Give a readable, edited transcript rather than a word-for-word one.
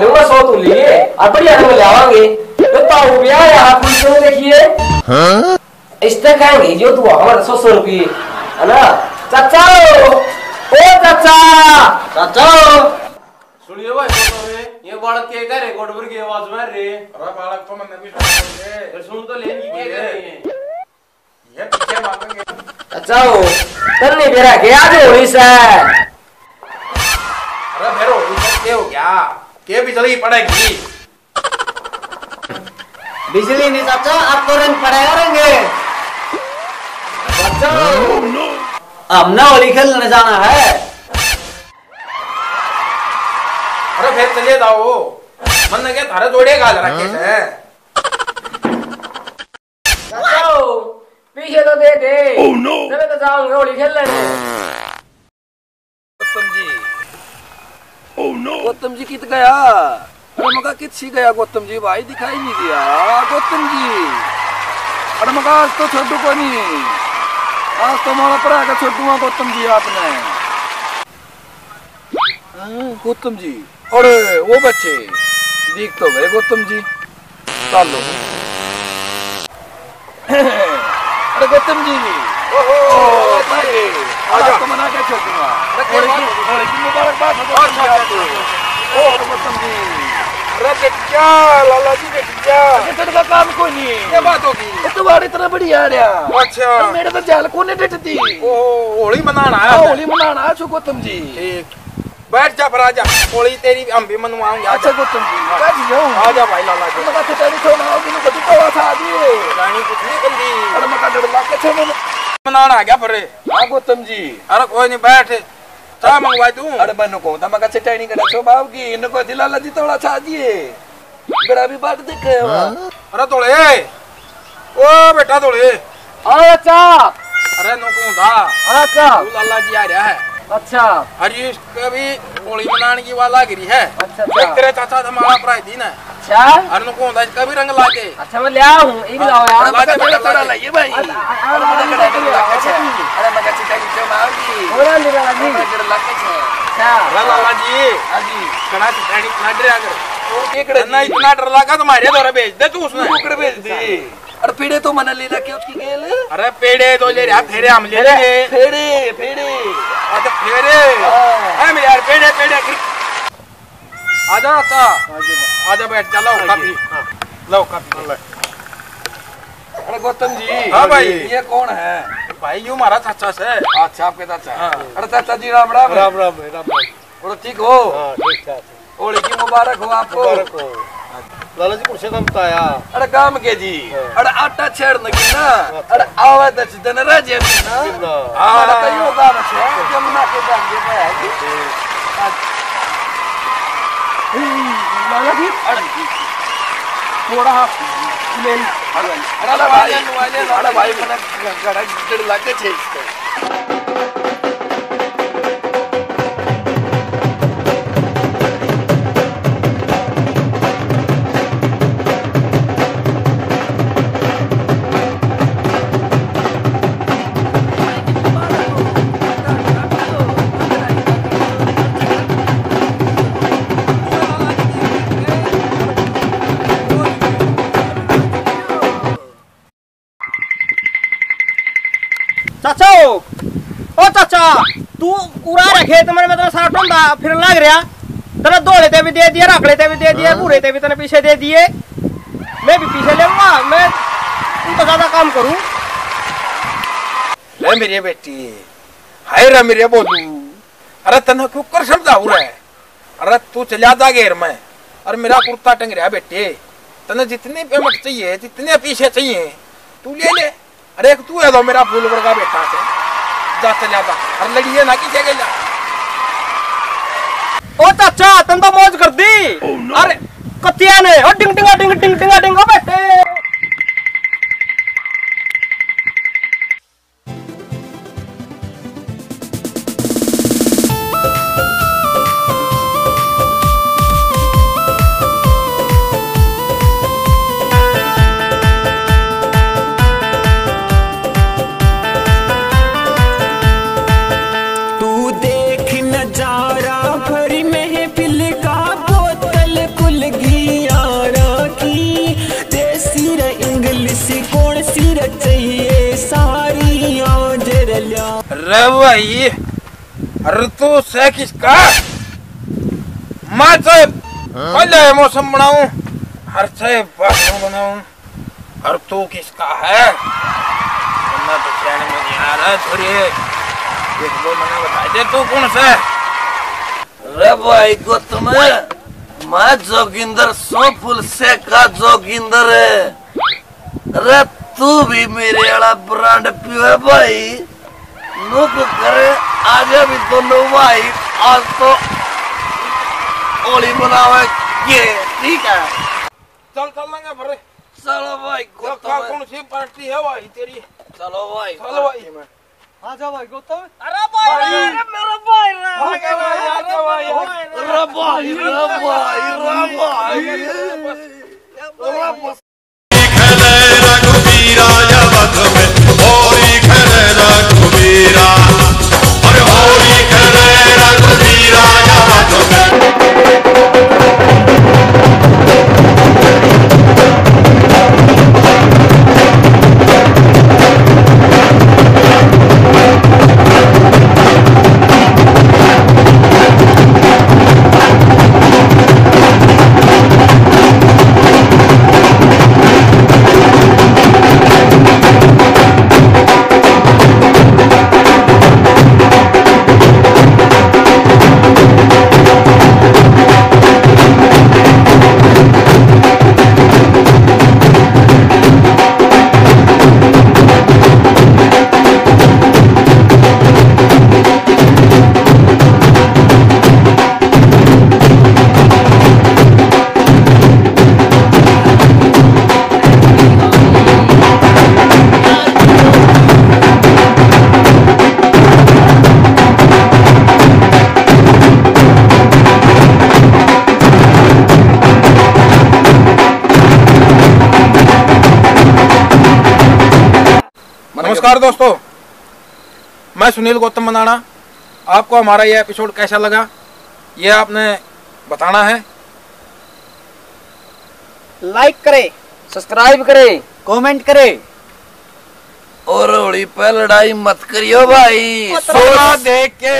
लूंगा 100 तू लिए और बढ़िया रंग लावांगे तो ताऊ ब्याह यहाँ कुछ तो देखिए इस तक आएंगे जो तू हमारे 100 रुपये है ना चाचा ओ चाचा चाचा सुनिए भाई ये बालक क्या कर रहे कोटपुर की आवाज मार रहे अरे बालक तो मैंने भी सुन तो लेनी क्या कर रहे हैं ये क्या मांगेंगे चाचा ओ तन्ने बेरा क्या जो हुई सर अरे भेरो ये हो गया के बिजली पड़ेगी बिजली नहीं चाचा आपको रंग पड़ेगा रहेंगे चाचा अब ना होली खेलने जाना है अरे फिर चले जाओ मन ने क्या थारे जोड़े गाल रखे हैं चाचा पीछे तो दे दे जब तो जाऊंगा होली खेलने गौतम जी कित गया मगा कित सी गया गौतम जी भाई दिखाई नहीं दिया गौतम जी अरे मगा आज तो छोटू को नहीं आज तो मोड़ा पड़ा का छोटू गौतम जी आपने गौतम जी अरे वो बच्चे दिख तो गए गौतम जी चलो अरे गौतम जी आज तो मना के छोटू मुबारकबाद रखे क्या लाला जी रखे क्या तेरे का काम को नहीं क्या बात होगी तुम्हारी इतना बड़ी आ रहा अच्छा मेरे तो जाल को नहीं डटती होली मनाना है होली मनाना है गौतम जी बैठ जा भरा जा होली तेरी हम भी मनवाऊंगे अच्छा गौतम जी आ जा भाई लाला जी मका तेरी तो ना होगी कभी तो आ जी रानी कुछ नहीं बंदी अरे मका डर लाग के छे मनाना क्या भरे हां गौतम जी अरे कोई नहीं बैठ ता मंगवा दूं अरे बनो को तमका चटाई नहीं करा छो बाबूगी इनको दिलाला जी थोड़ा छा दिए बड़ा भी बात देख रहे हो अरे तोले ओ बेटा तोले अरे अच्छा अरे नको दा अरे अच्छा लाला जी आ रहा है अच्छा हरीश कभी होली मनाने की वाला गिरी है अच्छा एक तेरे चाचा हमारा प्राय दिन है अच्छा अरे नको दा इसका भी रंग लाके अच्छा मैं ले आऊं एक लाओ यार बेटा थोड़ा लाइए भाई अरे मका चटाई क्यों मांगी होरा ले लाला जी आजी कणा चढ़ाई नाडरे आकर वो केकड़े ना इतना डर लगा तुम्हारे द्वारा भेज दे तू उसने कुकड़े भेज दी अरे पेड़े तो मना लेला के उसकी गेल अरे पेड़े तो ले रे फेरे हम ले ले फेरे फेरे अच्छा फेरे हम यार पेड़े पेड़े आजा अच्छा आजा बैठ चलो काफी लो काफी अरे गौतम जी हां भाई ये कौन है भाई यू हमारा चाचा से अच्छा आपके चाचा अरे चाचा जी राम राम राम राम राम और ठीक हो ठीक ठाक होली की मुबारक हो आपको मुबारक हो लाला जी कुर्सी कम ताया अरे काम के जी अरे आटा छेड़ने की ना अरे आवे दस दिन रह जे ना हां कहियो काम से जमुना के बाग में है लाला जी थोड़ा अरे भाई वाले सारा भाई मना गड़ा डर लागे छे इसको तू उड़ा रखे तो मैंने मतलब सारा ठंडा फिर लग रहा तेरा दौड़े ते भी दे दिए रखड़े ते भी दे दिए बूढ़े ते भी तेने पीछे दे दिए मैं भी पीछे ले लूंगा मैं उनका ज्यादा काम करूं ले मेरी बेटी हाय रे मेरे बोलू अरे तन्हा क्यों कर समझा हो रहा है अरे तू चला जा घेर में और मेरा कुर्ता टंग रहा बेटे तने जितनी पेमेंट चाहिए जितने पीछे चाहिए तू ले ले अरे तू है दो मेरा फूल वर्गा बेटा से अरे लड़िए ना कि ओ चाचा तुम तो मौज कर दी अरे कतिया ने ओ डिंग डिंगा डिंग डिंग डिंगा डिंग बेटे नजारा भरी महफिल का बोतल रवाई ऋतु से किसका माँ से पहले मौसम बनाऊं हर से बाथरूम बनाऊं ऋतु किसका है ना तो चैन में नहीं आ रहा थोड़ी एक दो महीने बता दे तू कौन सा रवाई को तुम्हें माँ जोगिंदर सो फुल से का जोगिंदर है तू भी मेरे वाला ब्रांड पियो भाई नुक करे आज भी दोनों भाई आज तो ओली बनावे के ठीक है चल चल लेंगे भरे चलो भाई गौतम कौन सी पार्टी है भाई तेरी चलो भाई मैं आ जा भाई गौतम अरे भाई अरे मेरा भाई रे भाई रे भाई नमस्कार दोस्तों, मैं सुनील गौतम मनाना। आपको हमारा यह एपिसोड कैसा लगा यह आपने बताना है। लाइक करें, सब्सक्राइब करें, कमेंट करें और होली पर लड़ाई मत करियो भाई, सोना देख के।